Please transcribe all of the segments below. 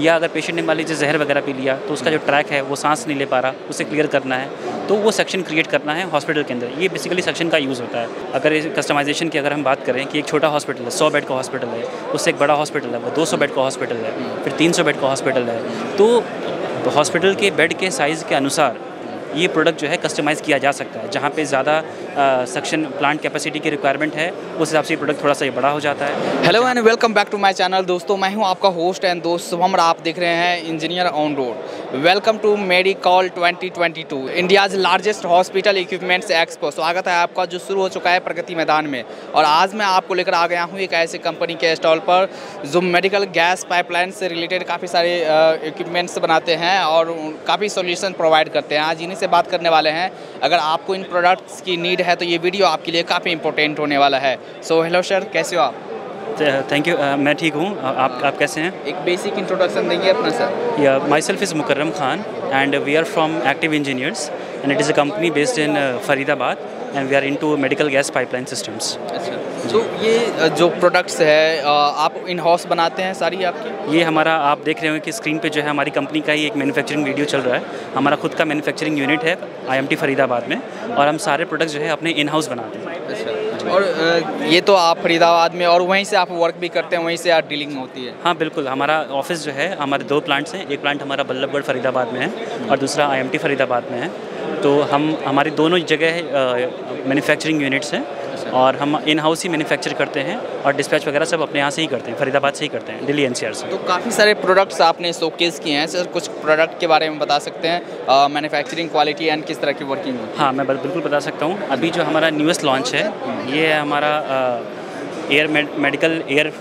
या अगर पेशेंट ने मान लीजिए जहर वगैरह पी लिया तो उसका जो ट्रैक है वो सांस नहीं ले पा रहा, उसे क्लियर करना है तो वो सेक्शन क्रिएट करना है हॉस्पिटल के अंदर। ये बेसिकली सेक्शन का यूज़ होता है। अगर इस कस्टमाइजेशन की अगर हम बात करें कि एक छोटा हॉस्पिटल है, 100 बेड का हॉस्पिटल है, उससे एक बड़ा हॉस्पिटल है, वो 200 बेड का हॉस्पिटल है, फिर 300 बेड का हॉस्पिटल है, तो हॉस्पिटल के बेड के साइज़ के अनुसार ये प्रोडक्ट जो है कस्टमाइज़ किया जा सकता है। जहाँ पे ज़्यादा सक्शन प्लांट कैपेसिटी की रिक्वायरमेंट है उस हिसाब से ये प्रोडक्ट थोड़ा सा ये बड़ा हो जाता है। Hello and welcome back to my channel दोस्तों, मैं हूँ आपका होस्ट एंड दोस्त शुभम और आप देख रहे हैं engineer on road. Welcome to medical 2022, India's largest hospital equipments expo. स्वागत है आपका जो शुरू हो चुका है प्रगति मैदान में, और आज मैं आपको लेकर आ गया हूँ एक ऐसी कंपनी के स्टॉल पर जो मेडिकल गैस पाइपलाइन से रिलेटेड काफ़ी सारे इक्विपमेंट्स बनाते हैं और काफ़ी सोल्यूशन प्रोवाइड करते हैं। आज से बात करने वाले हैं। अगर आपको इन प्रोडक्ट्स की नीड है तो ये वीडियो आपके लिए काफ़ी इंपॉर्टेंट होने वाला है। सो हेलो सर, कैसे हो आप? थैंक यू, मैं ठीक हूँ। आप कैसे हैं? एक बेसिक इंट्रोडक्शन देंगे अपना सर? या myself is Mukarram Khan and we are from active engineers and it is a company based in Faridabad and we are into medical gas pipeline systems. अच्छा, तो ये जो प्रोडक्ट्स है आप इन हाउस बनाते हैं सारी आपकी? ये हमारा, आप देख रहे हो कि स्क्रीन पे जो है हमारी कंपनी का ही एक मैन्युफैक्चरिंग वीडियो चल रहा है। हमारा खुद का मैन्युफैक्चरिंग यूनिट है IMT फरीदाबाद में और हम सारे प्रोडक्ट्स जो है अपने इन हाउस बनाते हैं। अच्छा, और ये तो आप फरीदाबाद में और वहीं से आप वर्क भी करते हैं, वहीं से आप डीलिंग होती है? हाँ बिल्कुल, हमारा ऑफिस जो है, हमारे 2 प्लांट्स हैं, एक प्लांट हमारा बल्लभगढ़ फरीदाबाद में है और दूसरा IMT फरीदाबाद में है। तो हम, हमारी दोनों जगह मैन्युफैक्चरिंग यूनिट्स हैं और हम इन हाउस ही मैन्युफैक्चर करते हैं और डिस्पैच वगैरह सब अपने यहाँ से ही करते हैं, फरीदाबाद से ही करते हैं, दिल्ली NCR से। तो काफ़ी सारे प्रोडक्ट्स आपने शोकेस किए हैं सर, कुछ प्रोडक्ट के बारे में बता सकते हैं, मैन्युफैक्चरिंग क्वालिटी एंड किस तरह की वर्किंग? हाँ मैं बिल्कुल बता सकता हूँ। अभी जो हमारा न्यूएस्ट लॉन्च है ये है हमारा मेडिकल एयर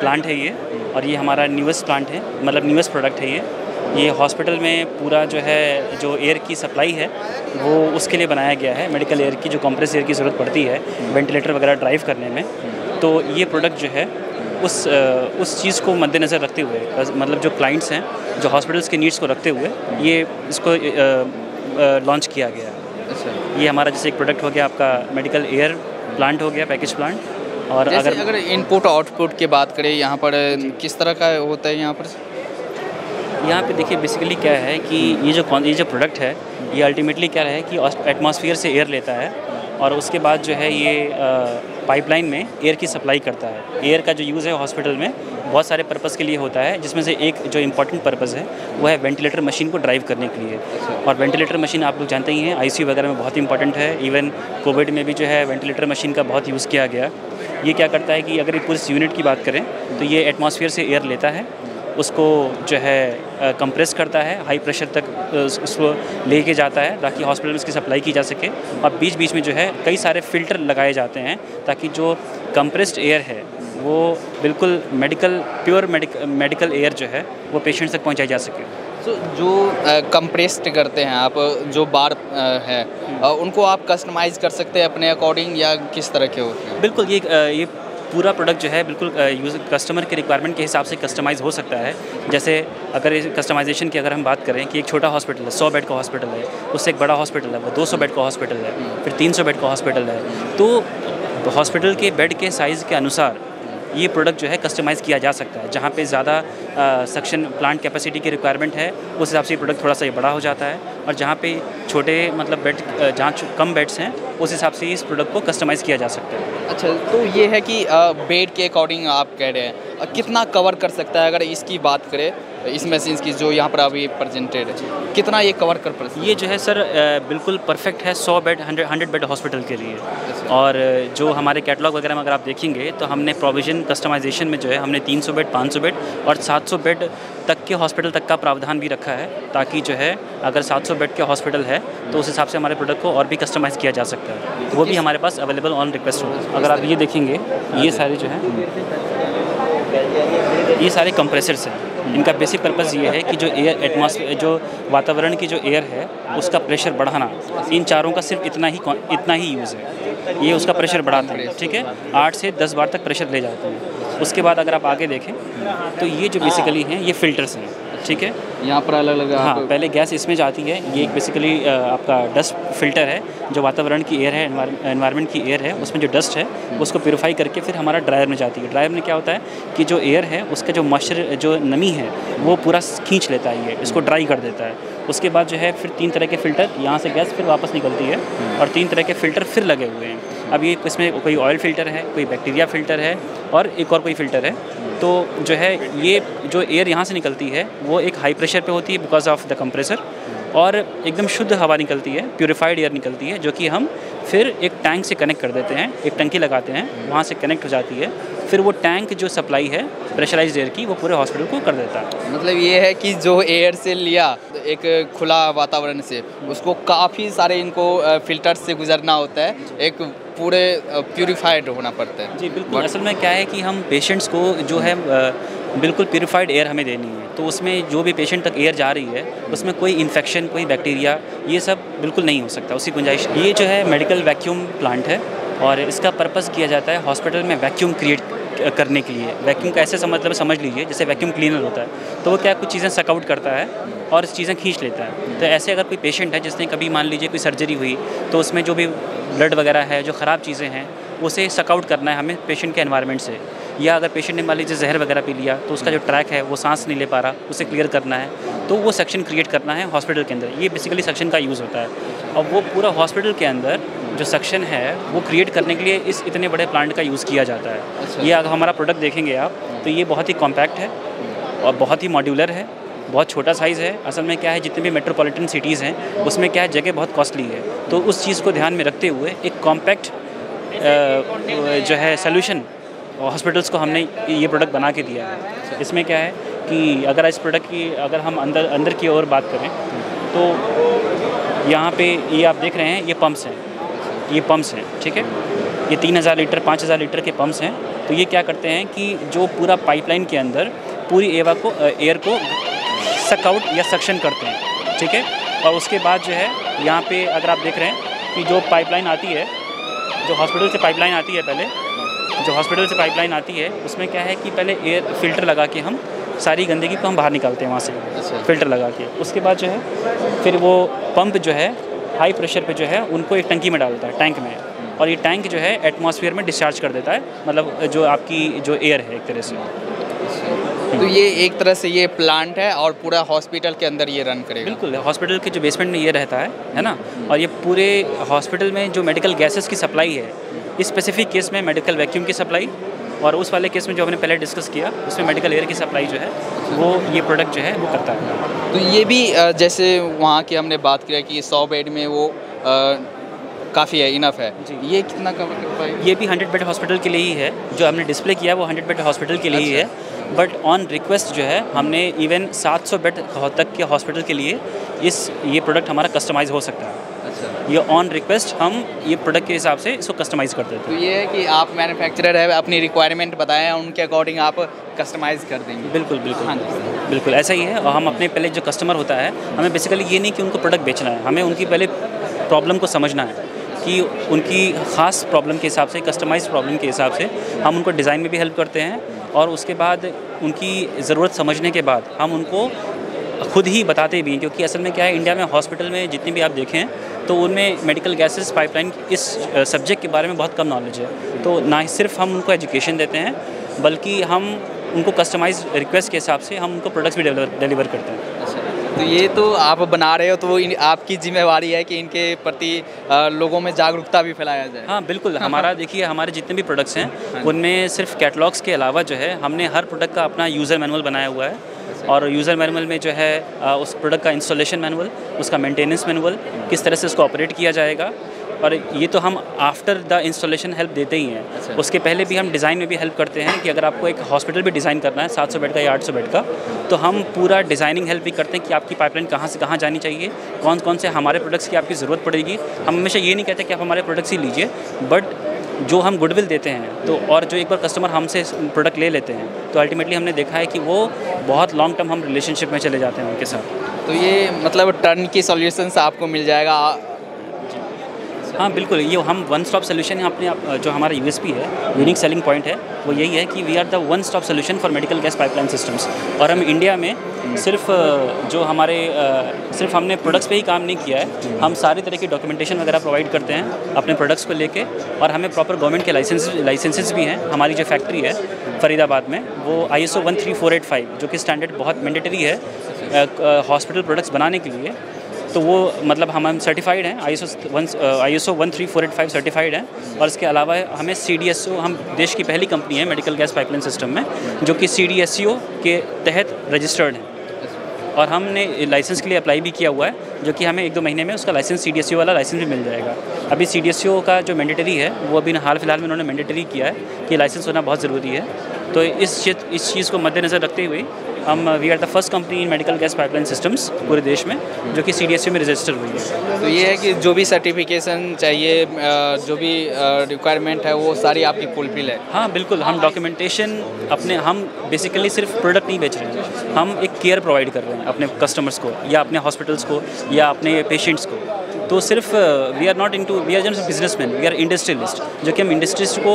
प्लांट है ये, और ये हमारा न्यूएस्ट प्लांट है, मतलब न्यूएस्ट प्रोडक्ट है ये हॉस्पिटल में पूरा जो है जो एयर की सप्लाई है वो उसके लिए बनाया गया है। मेडिकल एयर की जो कंप्रेस एयर की ज़रूरत पड़ती है वेंटिलेटर वगैरह ड्राइव करने में, तो ये प्रोडक्ट जो है उस चीज़ को मद्देनज़र रखते हुए, मतलब जो क्लाइंट्स हैं, जो हॉस्पिटल्स के नीड्स को रखते हुए ये इसको लॉन्च किया गया है। अच्छा, ये हमारा जैसे एक प्रोडक्ट हो गया आपका मेडिकल एयर प्लांट हो गया, पैकेज प्लांट। और अगर इनपुट आउटपुट की बात करें यहाँ पर किस तरह का होता है? यहाँ पे देखिए बेसिकली क्या है कि ये जो प्रोडक्ट है ये अल्टीमेटली क्या है कि एटमॉस्फेयर से एयर लेता है और उसके बाद जो है ये पाइपलाइन में एयर की सप्लाई करता है। एयर का जो यूज़ है हॉस्पिटल में बहुत सारे पर्पस के लिए होता है, जिसमें से एक जो इम्पोर्टेंट पर्पस है वो है वेंटिलेटर मशीन को ड्राइव करने के लिए। और वेंटिलेटर मशीन आप लोग जानते ही हैं ICU वगैरह में बहुत इंपॉर्टेंट है, इवन कोविड में भी जो है वेंटिलेटर मशीन का बहुत यूज़ किया गया। ये क्या करता है कि अगर ये पूरी यूनिट की बात करें तो ये एटमॉस्फेयर से एयर लेता है, उसको जो है कंप्रेस करता है, हाई प्रेशर तक उसको लेके जाता है ताकि हॉस्पिटल में उसकी सप्लाई की जा सके। और बीच बीच में जो है कई सारे फ़िल्टर लगाए जाते हैं ताकि जो कंप्रेस्ड एयर है वो बिल्कुल प्योर मेडिकल एयर जो है वो पेशेंट तक पहुंचाई जा सके। तो जो कंप्रेस्ड करते हैं आप, जो बार है उनको आप कस्टमाइज़ कर सकते हैं अपने अकॉर्डिंग या किस तरह के होते हैं? बिल्कुल, ये पूरा प्रोडक्ट जो है बिल्कुल कस्टमर के रिक्वायरमेंट के हिसाब से कस्टमाइज़ हो सकता है। जैसे अगर इस कस्टमाइजेशन की अगर हम बात करें कि एक छोटा हॉस्पिटल है, 100 बेड का हॉस्पिटल है, उससे एक बड़ा हॉस्पिटल है, वो 200 बेड का हॉस्पिटल है, फिर 300 बेड का हॉस्पिटल है, तो हॉस्पिटल के बेड के साइज़ के अनुसार ये प्रोडक्ट जो है कस्टमाइज़ किया जा सकता है। जहाँ पे ज़्यादा सक्शन प्लांट कैपेसिटी की रिक्वायरमेंट है उस हिसाब से ये प्रोडक्ट थोड़ा सा ये बड़ा हो जाता है, और जहाँ पे छोटे मतलब बेड, जहाँ कम बेड्स हैं उस हिसाब से इस प्रोडक्ट को कस्टमाइज़ किया जा सकता है। अच्छा, तो ये है कि बेड के अकॉर्डिंग आप कह रहे हैं कितना कवर कर सकता है? अगर इसकी बात करें, इस मशीन की जो यहाँ पर अभी प्रेजेंटेड है, कितना ये कवर कर सकता है? ये जो है सर बिल्कुल परफेक्ट है 100 बेड 100 बेड हॉस्पिटल के लिए। और जो हमारे कैटलॉग वगैरह में अगर आप देखेंगे तो हमने प्रोविज़न कस्टमाइजेशन में जो है हमने 300 बेड 500 बेड और 700 बेड तक के हॉस्पिटल तक का प्रावधान भी रखा है, ताकि जो है अगर 700 बेड के हॉस्पिटल है तो उस हिसाब से हमारे प्रोडक्ट को और भी कस्टमाइज़ किया जा सकता है, वो भी हमारे पास अवेलेबल ऑन रिक्वेस्ट होगा। अगर आप ये देखेंगे ये सारे जो है ये सारे कंप्रेसर्स हैं, इनका बेसिक पर्पस ये है कि जो एयर एटमॉस्फेयर, जो वातावरण की जो एयर है उसका प्रेशर बढ़ाना, इन चारों का सिर्फ इतना ही यूज़ है। ये उसका प्रेशर बढ़ाते हैं, ठीक है, 8 से 10 बार तक प्रेशर ले जाते हैं। उसके बाद अगर आप आगे देखें तो ये जो बेसिकली हैं ये फ़िल्टर्स हैं। ठीक है, यहाँ पर अलग अलग। हाँ, पहले गैस इसमें जाती है, ये एक बेसिकली आपका डस्ट फिल्टर है, जो वातावरण की एयर है, एनवायरनमेंट की एयर है, उसमें जो डस्ट है उसको प्योरीफाई करके फिर हमारा ड्रायर में जाती है। ड्रायर में क्या होता है कि जो एयर है उसका जो मॉइस्चर, जो नमी है वो पूरा खींच लेता है, ये इसको ड्राई कर देता है। उसके बाद जो है फिर 3 तरह के फ़िल्टर, यहाँ से गैस फिर वापस निकलती है और 3 तरह के फ़िल्टर फिर लगे हुए हैं। अब ये इसमें कोई ऑयल फ़िल्टर है, कोई बैक्टीरिया फ़िल्टर है और एक और कोई फ़िल्टर है। तो जो है ये जो एयर यहाँ से निकलती है वो एक हाई प्रेशर पे होती है बिकॉज ऑफ द कंप्रेसर, और एकदम शुद्ध हवा निकलती है, प्योरीफाइड एयर निकलती है, जो कि हम फिर एक टैंक से कनेक्ट कर देते हैं, एक टंकी लगाते हैं, वहाँ से कनेक्ट हो जाती है। फिर वो टैंक जो सप्लाई है प्रेशराइज्ड एयर की, वो पूरे हॉस्पिटल को कर देता है। मतलब ये है कि जो एयर से लिया एक खुला वातावरण से, उसको काफ़ी सारे इनको फिल्टर से गुजरना होता है, एक पूरे प्योरीफाइड होना पड़ता है। जी बिल्कुल। असल में क्या है कि हम पेशेंट्स को जो है बिल्कुल प्योरीफाइड एयर हमें देनी है, तो उसमें जो भी पेशेंट तक एयर जा रही है उसमें कोई इन्फेक्शन, कोई बैक्टीरिया, ये सब बिल्कुल नहीं हो सकता, उसकी गुंजाइश। ये जो है मेडिकल वैक्यूम प्लांट है, और इसका पर्पज़ किया जाता है हॉस्पिटल में वैक्यूम क्रिएट करने के लिए। वैक्यूम का ऐसे मतलब समझ लीजिए जैसे वैक्यूम क्लीनर होता है, तो वो क्या कुछ चीज़ें सकआउट करता है और चीज़ें खींच लेता है। तो ऐसे अगर कोई पेशेंट है जिसने कभी मान लीजिए कोई सर्जरी हुई, तो उसमें जो भी ब्लड वगैरह है, जो ख़राब चीज़ें हैं, उसे सकआउट करना है हमें पेशेंट के एनवायरनमेंट से। या अगर पेशेंट ने मान लीजिए जहर वगैरह पी लिया, तो उसका जो ट्रैक है वो सांस नहीं ले पा रहा, उसे क्लियर करना है, तो वो सेक्शन क्रिएट करना है हॉस्पिटल के अंदर। ये बेसिकली सेक्शन का यूज़ होता है, और वो पूरा हॉस्पिटल के अंदर जो सेक्शन है वो क्रिएट करने के लिए इस इतने बड़े प्लांट का यूज़ किया जाता है। अच्छा। ये अगर हमारा प्रोडक्ट देखेंगे आप, तो ये बहुत ही कॉम्पैक्ट है और बहुत ही मॉड्यूलर है, बहुत छोटा साइज़ है। असल में क्या है, जितने भी मेट्रोपॉलिटन सिटीज़ हैं उसमें क्या है, जगह बहुत कॉस्टली है, तो उस चीज़ को ध्यान में रखते हुए एक कॉम्पैक्ट जो है सोल्यूशन हॉस्पिटल्स को हमने ये प्रोडक्ट बना के दिया है। इसमें क्या है कि अगर इस प्रोडक्ट की अगर हम अंदर की ओर बात करें, तो यहाँ पे ये आप देख रहे हैं, ये पम्प्स हैं, ये पम्प्स हैं, ठीक है, ये 3000 लीटर 5000 लीटर के पम्प्स हैं। तो ये क्या करते हैं कि जो पूरा पाइपलाइन के अंदर पूरी एयर को सकआउट या सक्शन करते हैं, ठीक है। और उसके बाद जो है यहाँ पे अगर आप देख रहे हैं कि जो पाइपलाइन आती है, जो हॉस्पिटल से पाइपलाइन आती है, पहले जो हॉस्पिटल से पाइपलाइन आती है उसमें क्या है कि पहले एयर फिल्टर लगा के हम सारी गंदगी को हम बाहर निकालते हैं वहाँ से फिल्टर लगा के। उसके बाद जो है फिर वो पंप जो है हाई प्रेशर पे जो है उनको एक टंकी में डालता है, टैंक में, और ये टैंक जो है एटमॉस्फेयर में डिस्चार्ज कर देता है, मतलब जो आपकी जो एयर है एक तरह से। तो ये एक तरह से ये प्लांट है और पूरा हॉस्पिटल के अंदर ये रन करेगा। बिल्कुल, हॉस्पिटल के जो बेसमेंट में ये रहता है ना, और ये पूरे हॉस्पिटल में जो मेडिकल गैसेस की सप्लाई है, इस स्पेसिफिक केस में मेडिकल वैक्यूम की सप्लाई, और उस वाले केस में जो हमने पहले डिस्कस किया उसमें मेडिकल एयर की सप्लाई जो है वो ये प्रोडक्ट जो है वो करता है। तो ये भी जैसे वहाँ की हमने बात किया कि 100 बेड में वो काफ़ी है, इनफ है जी। ये कितना कवर कर पाएगा? ये भी 100 बेड हॉस्पिटल के लिए ही है, जो हमने डिस्प्ले किया वो 100 बेड हॉस्पिटल के लिए ही है, बट ऑन रिक्वेस्ट जो है हमने इवन 700 बेड तक के हॉस्पिटल के लिए ये प्रोडक्ट हमारा कस्टमाइज़ हो सकता है। अच्छा। ये ऑन रिक्वेस्ट हम ये प्रोडक्ट के हिसाब से इसको कस्टमाइज़ कर देते हैं। तो ये है कि आप मैन्युफैक्चरर है, अपनी रिक्वायरमेंट बताएं, उनके अकॉर्डिंग आप कस्टमाइज़ कर देंगे। बिल्कुल बिल्कुल। हाँ जी बिल्कुल ऐसा ही है। और हम अपने पहले जो कस्टमर होता है, हमें बेसिकली ये नहीं कि उनको प्रोडक्ट बेचना है, हमें उनकी पहले प्रॉब्लम को समझना है कि उनकी ख़ास प्रॉब्लम के हिसाब से, कस्टमाइज प्रॉब्लम के हिसाब से हम उनको डिज़ाइन में भी हेल्प करते हैं, और उसके बाद उनकी ज़रूरत समझने के बाद हम उनको खुद ही बताते भी हैं। क्योंकि असल में क्या है, इंडिया में हॉस्पिटल में जितनी भी आप देखें तो उनमें मेडिकल गैसेस पाइपलाइन इस सब्जेक्ट के बारे में बहुत कम नॉलेज है। तो ना ही सिर्फ हम उनको एजुकेशन देते हैं, बल्कि हम उनको कस्टमाइज रिक्वेस्ट के हिसाब से हम उनको प्रोडक्ट्स भी डिलीवर करते हैं। तो ये तो आप बना रहे हो, तो आपकी जिम्मेवारी है कि इनके प्रति लोगों में जागरूकता भी फैलाया जाए। हाँ बिल्कुल। हमारा देखिए, हमारे जितने भी प्रोडक्ट्स हैं उनमें सिर्फ कैटलॉग्स के अलावा जो है हमने हर प्रोडक्ट का अपना यूज़र मैनुअल बनाया हुआ है, और यूज़र मैनुअल में जो है उस प्रोडक्ट का इंस्टॉलेशन मैनुअल, उसका मेंटेनेंस मैनुअल, किस तरह से उसको ऑपरेट किया जाएगा। और ये तो हम आफ्टर द इंस्टॉलेशन हेल्प देते ही हैं, उसके पहले भी हम डिज़ाइन में भी हेल्प करते हैं कि अगर आपको एक हॉस्पिटल भी डिज़ाइन करना है 700 बेड का या 800 बेड का, तो हम पूरा डिज़ाइनिंग हेल्प भी करते हैं कि आपकी पाइपलाइन कहाँ से कहाँ जानी चाहिए, कौन कौन से हमारे प्रोडक्ट्स की आपकी ज़रूरत पड़ेगी। हम हमेशा ये नहीं कहते कि आप हमारे प्रोडक्ट्स ही लीजिए, बट जो हम गुडविल देते हैं तो, और जो एक बार कस्टमर हमसे प्रोडक्ट ले लेते हैं तो अल्टीमेटली हमने देखा है कि वो बहुत लॉन्ग टर्म हम रिलेशनशिप में चले जाते हैं उनके साथ। तो ये मतलब टर्न की सॉल्यूशंस आपको मिल जाएगा। हाँ बिल्कुल, ये हम वन स्टॉप सोल्यूशन है अपने, जो हमारा यूएसपी है, यूनिक सेलिंग पॉइंट है, वो यही है कि we are the one stop solution for medical gas pipeline systems. और हम इंडिया में सिर्फ जो हमारे सिर्फ हमने प्रोडक्ट्स पे ही काम नहीं किया है, हम सारी तरह की डॉक्यूमेंटेशन वगैरह प्रोवाइड करते हैं अपने प्रोडक्ट्स को लेके, और हमें प्रॉपर गवर्नमेंट के लाइसेंसेस भी हैं। हमारी जो फैक्ट्री है फरीदाबाद में, वो ISO 13485 जो कि स्टैंडर्ड बहुत मैंडेटरी है हॉस्पिटल प्रोडक्ट्स बनाने के लिए, तो वो मतलब हम सर्टिफाइड हैं, ISO 13485 सर्टिफाइड हैं। और इसके अलावा हमें CDSCO, हम देश की पहली कंपनी है मेडिकल गैस पाइपलाइन सिस्टम में जो कि CDSCO के तहत रजिस्टर्ड है, और हमने लाइसेंस के लिए अप्लाई भी किया हुआ है, जो कि हमें 1-2 महीने में उसका लाइसेंस CDSCO वाला लाइसेंस भी मिल जाएगा। अभी CDSCO का जो मैंडेटरी है वो अभी हाल फिलहाल में उन्होंने मैंडेटरी किया है कि लाइसेंस होना बहुत ज़रूरी है, तो इस चीज़ को मद्देनज़र रखते हुए हम we are the first company in medical gas pipeline systems पूरे देश में जो कि CDSCO में रजिस्टर हुई है। तो ये है कि जो भी सर्टिफिकेशन चाहिए, जो भी रिक्वायरमेंट है, वो सारी आपकी फुलफिल है। हाँ बिल्कुल, हम डॉक्यूमेंटेशन अपने, हम बेसिकली सिर्फ प्रोडक्ट नहीं बेच रहे हैं, हम एक केयर प्रोवाइड कर रहे हैं अपने कस्टमर्स को या अपने हॉस्पिटल्स को या अपने पेशेंट्स को। तो सिर्फ we are just businessman, we are industrialist, जो कि हम इंडस्ट्रीज को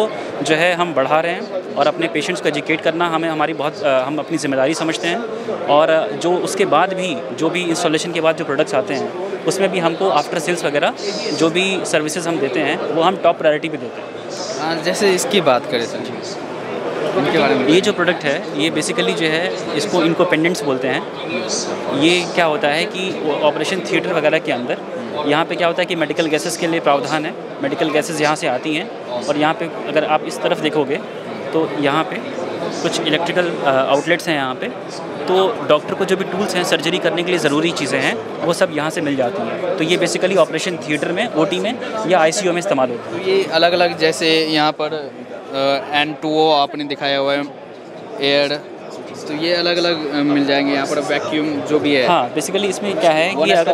जो है हम बढ़ा रहे हैं, और अपने पेशेंट्स को एजुकेट करना हमें हमारी बहुत हम अपनी जिम्मेदारी समझते हैं। और जो उसके बाद भी जो भी इंस्टॉलेशन के बाद जो प्रोडक्ट्स आते हैं उसमें भी हमको आफ्टर सेल्स वगैरह जो भी सर्विसेज हम देते हैं वो हम टॉप प्रायोरिटी पे देते हैं। जैसे इसकी बात करें सर, ये जो प्रोडक्ट है ये बेसिकली जो है इनको पेंडेंट्स बोलते हैं। ये क्या होता है कि ऑपरेशन थिएटर वगैरह के अंदर यहाँ पे क्या होता है कि मेडिकल गैसेस के लिए प्रावधान है, मेडिकल गैसेस यहाँ से आती हैं, और यहाँ पे अगर आप इस तरफ देखोगे तो यहाँ पे कुछ इलेक्ट्रिकल आउटलेट्स हैं यहाँ पे, तो डॉक्टर को जो भी टूल्स हैं सर्जरी करने के लिए ज़रूरी चीज़ें हैं वो सब यहाँ से मिल जाती हैं। तो ये बेसिकली ऑपरेशन थिएटर में, OT में या ICU में इस्तेमाल होता है। ये अलग अलग, जैसे यहाँ पर N2O आपने दिखाया हुआ है, एयर, तो ये अलग अलग मिल जाएंगे यहाँ पर, वैक्यूम जो भी है। हाँ बेसिकली इसमें क्या है कि अगर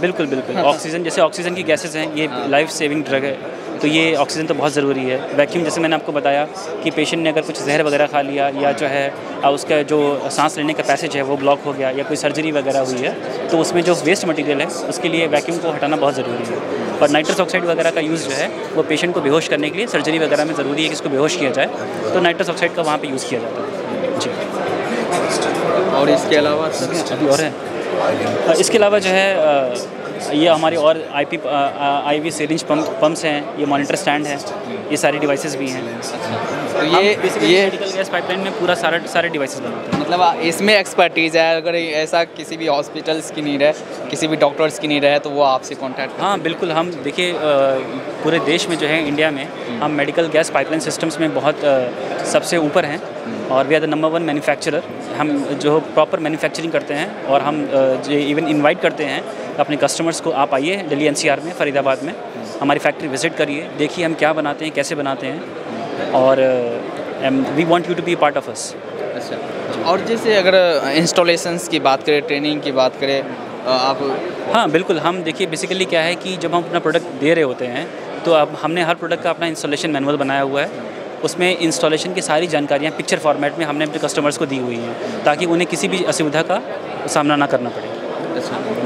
बिल्कुल बिल्कुल ऑक्सीजन, जैसे ऑक्सीजन की गैसेस हैं, ये लाइफ सेविंग ड्रग है, तो ये ऑक्सीजन तो बहुत ज़रूरी है। वैक्यूम, जैसे मैंने आपको बताया कि पेशेंट ने अगर कुछ जहर वगैरह खा लिया या जो है उसका जो सांस लेने का पैसेज है वो ब्लॉक हो गया या कोई सर्जरी वगैरह हुई है, तो उसमें जो वेस्ट मटेरियल है उसके लिए वैक्यूम को हटाना बहुत ज़रूरी है। और नाइट्रस ऑक्साइड वगैरह का यूज़ जो है वो पेशेंट को बेहोश करने के लिए सर्जरी वगैरह में ज़रूरी है कि इसको बेहोश किया जाए, तो नाइट्रस ऑक्साइड का वहाँ पर यूज़ किया जाता है। और इसके अलावा अभी और है, इसके अलावा जो है ये हमारे और IV सिरिंज पंप्स हैं, ये मॉनिटर स्टैंड है, ये सारी डिवाइसेस भी हैं। तो ये मेडिकल गैस पाइपलाइन में पूरा सारे डिवाइसेस बनाते हैं। मतलब इसमें एक्सपर्टीज़ है, अगर ऐसा किसी भी हॉस्पिटल्स की नीड है, किसी भी डॉक्टर्स की नीड है, तो वो आपसे कॉन्टैक्ट। हाँ बिल्कुल, हम देखिए पूरे देश में जो है, इंडिया में हम मेडिकल गैस पाइपलाइन सिस्टम्स में बहुत सबसे ऊपर हैं, और we are the number 1 manufacturer. हम जो प्रॉपर मैन्युफैक्चरिंग करते हैं, और हम जो इवन इनवाइट करते हैं अपने कस्टमर्स को, आप आइए दिल्ली NCR में, फरीदाबाद में हमारी फैक्ट्री विजिट करिए, देखिए हम क्या बनाते हैं, कैसे बनाते हैं, और we want you to be part of us. अच्छा, और जैसे अगर इंस्टॉलेशंस की बात करें, ट्रेनिंग की बात करें आप। हाँ बिल्कुल, हम देखिए बेसिकली क्या है कि जब हम अपना प्रोडक्ट दे रहे होते हैं तो अब हमने हर प्रोडक्ट का अपना इंस्टॉलेशन मैनुअल बनाया हुआ है, उसमें इंस्टॉलेशन की सारी जानकारियाँ पिक्चर फॉर्मेट में हमने अपने कस्टमर्स को दी हुई हैं, ताकि उन्हें किसी भी असुविधा का सामना ना करना पड़े।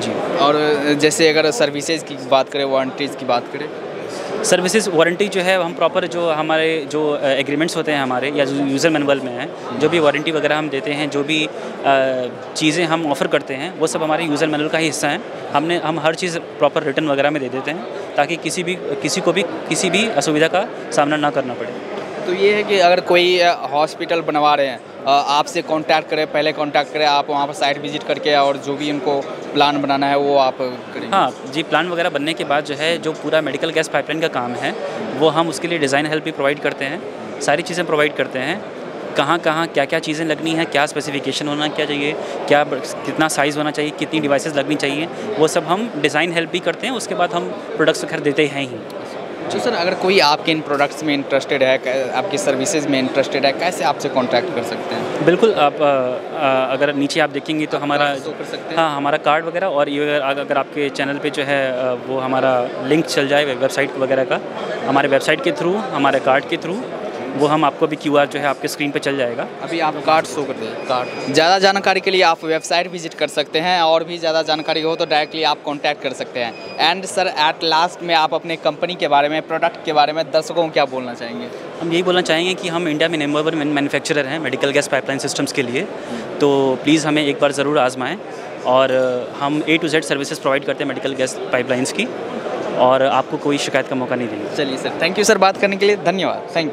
जी, और जैसे अगर सर्विसेज की बात करें, वारंटीज़ की बात करें, सर्विसेज वारंटी जो है हम प्रॉपर जो हमारे जो एग्रीमेंट्स होते हैं हमारे, या जो यूज़र मैनुअल में हैं, जो भी वारंटी वगैरह हम देते हैं, जो भी चीज़ें हम ऑफ़र करते हैं, वो सब हमारे यूज़र मैनुअल का ही हिस्सा हैं। हम हर चीज़ प्रॉपर रिटर्न वगैरह में दे देते हैं, ताकि किसी को भी असुविधा का सामना ना करना पड़े। तो ये है कि अगर कोई हॉस्पिटल बनवा रहे हैं, आपसे कांटेक्ट करें, पहले कांटेक्ट करें, आप वहाँ पर साइट विजिट करके और जो भी उनको प्लान बनाना है वो आप करेंगे। हाँ जी, प्लान वगैरह बनने के बाद जो है जो पूरा मेडिकल गैस पाइपलाइन का काम है वो हम उसके लिए डिज़ाइन हेल्प भी प्रोवाइड करते हैं, सारी चीज़ें प्रोवाइड करते हैं, कहाँ कहाँ क्या क्या चीज़ें लगनी है, क्या स्पेसिफिकेशन होना क्या चाहिए, क्या कितना साइज़ होना चाहिए, कितनी डिवाइसेस लगनी चाहिए, वो सब हम डिज़ाइन हेल्प भी करते हैं। उसके बाद हम प्रोडक्ट्स खरीद देते हैं ही। तो सर, अगर कोई आपके इन प्रोडक्ट्स में इंटरेस्टेड है, आपकी सर्विसेज में इंटरेस्टेड है, कैसे आपसे कांटेक्ट कर सकते हैं? बिल्कुल, आप अगर नीचे आप देखेंगे तो हमारा कर सकते हैं। हाँ, हमारा कार्ड वगैरह, और ये अगर आपके चैनल पे जो है वो हमारा लिंक चल जाए वेबसाइट वगैरह का, हमारे वेबसाइट के थ्रू, हमारे कार्ड के थ्रू वो हम आपको भी QR जो है आपके स्क्रीन पे चल जाएगा। अभी आप कार्ड शो कर दें कार्ड। ज़्यादा जानकारी के लिए आप वेबसाइट विजिट कर सकते हैं और भी ज़्यादा जानकारी हो तो डायरेक्टली आप कॉन्टैक्ट कर सकते हैं। एंड सर एट लास्ट में आप अपने कंपनी के बारे में, प्रोडक्ट के बारे में दर्शकों को क्या बोलना चाहेंगे? हम यही बोलना चाहेंगे कि हम इंडिया में नंबर 1 मैन्युफैक्चरर हैं मेडिकल गैस पाइपलाइन सिस्टम्स के लिए, तो प्लीज़ हमें एक बार ज़रूर आजमाएँ। और हम A to Z services provide करते हैं मेडिकल गैस पाइपलाइंस की और आपको कोई शिकायत का मौका नहीं देंगे। चलिए सर, थैंक यू सर बात करने के लिए, धन्यवाद, थैंक यू।